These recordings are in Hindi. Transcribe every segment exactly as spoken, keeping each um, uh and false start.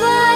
Bye.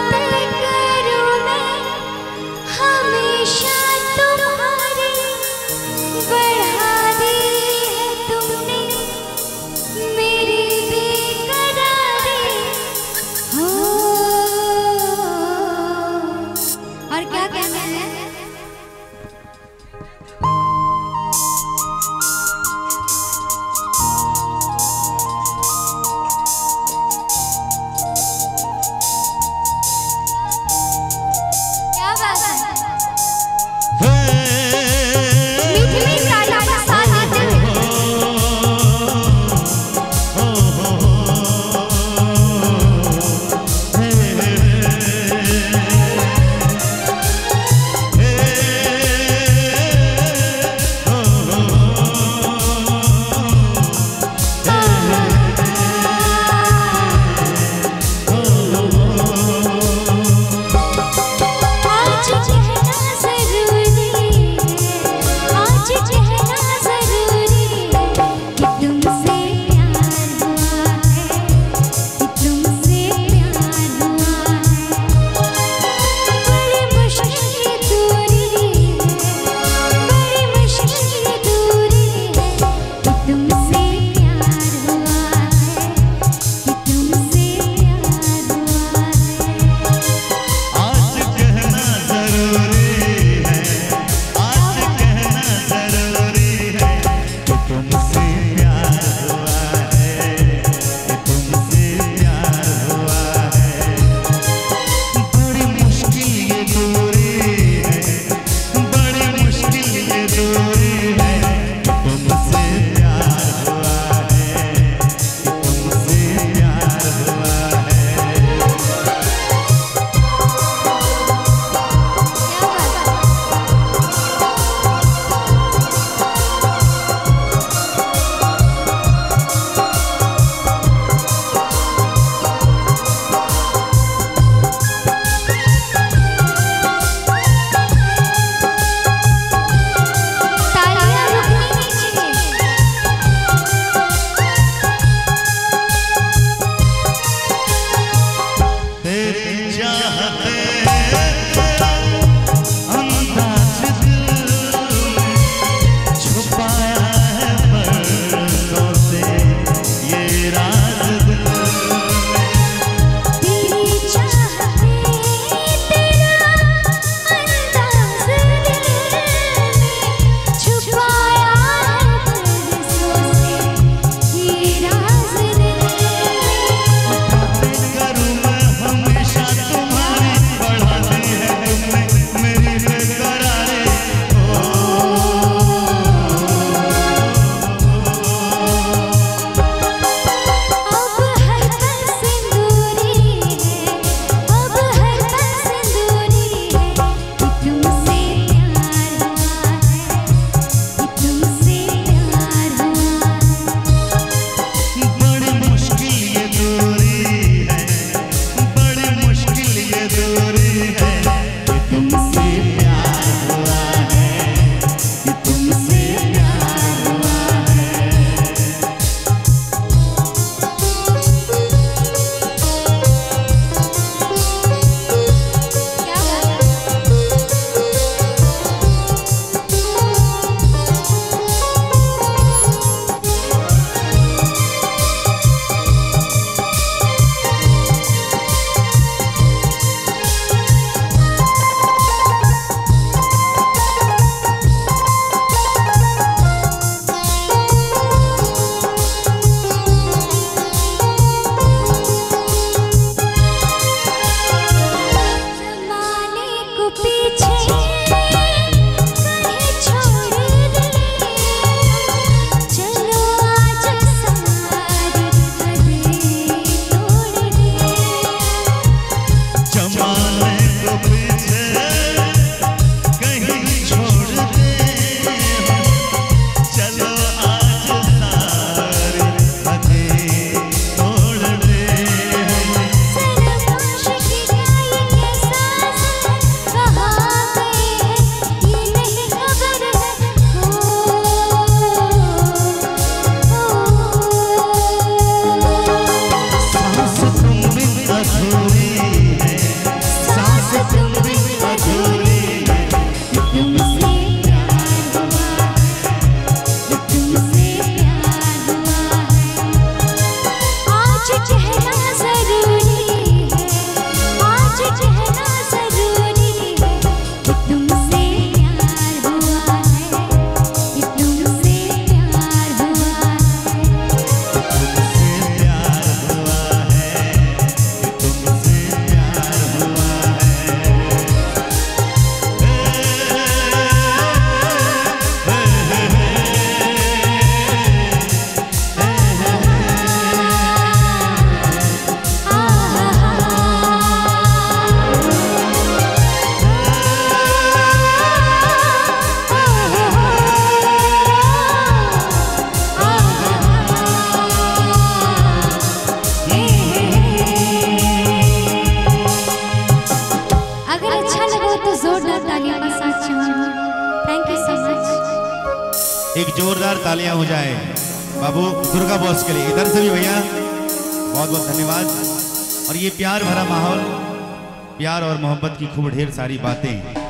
एक जोरदार तालियां हो जाए बाबू दुर्गा बॉस के लिए। इधर से भी भैया बहुत बहुत धन्यवाद। और ये प्यार भरा माहौल, प्यार और मोहब्बत की खूब ढेर सारी बातें।